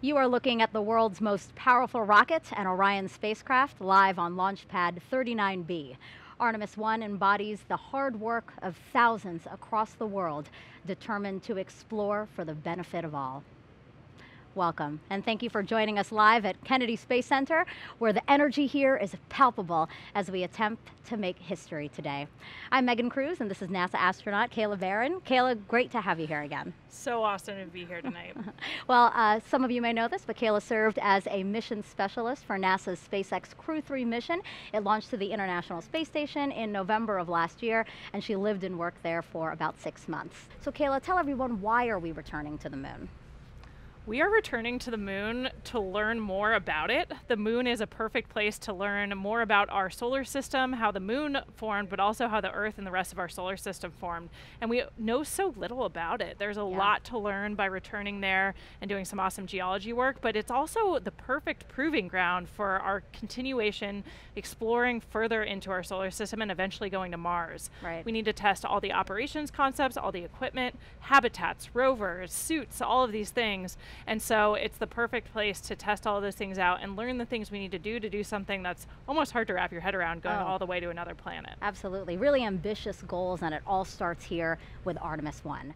You are looking at the world's most powerful rocket and Orion spacecraft live on Launch Pad 39B. Artemis I embodies the hard work of thousands across the world determined to explore for the benefit of all. Welcome, and thank you for joining us live at Kennedy Space Center, where the energy here is palpable as we attempt to make history today. I'm Megan Cruz, and this is NASA astronaut Kayla Barron. Kayla, great to have you here again. So awesome to be here tonight. Well, some of you may know this, but Kayla served as a mission specialist for NASA's SpaceX Crew-3 mission. It launched to the International Space Station in November of last year, and she lived and worked there for about 6 months. So Kayla, tell everyone, why are we returning to the moon? We are returning to the moon to learn more about it. The moon is a perfect place to learn more about our solar system, how the moon formed, but also how the Earth and the rest of our solar system formed. And we know so little about it. There's a lot to learn by returning there and doing some awesome geology work, but it's also the perfect proving ground for our continuation, exploring further into our solar system and eventually going to Mars. Right. We need to test all the operations concepts, all the equipment, habitats, rovers, suits, all of these things. And so it's the perfect place to test all of those things out and learn the things we need to do something that's almost hard to wrap your head around, going all the way to another planet. Absolutely, really ambitious goals, and it all starts here with Artemis I.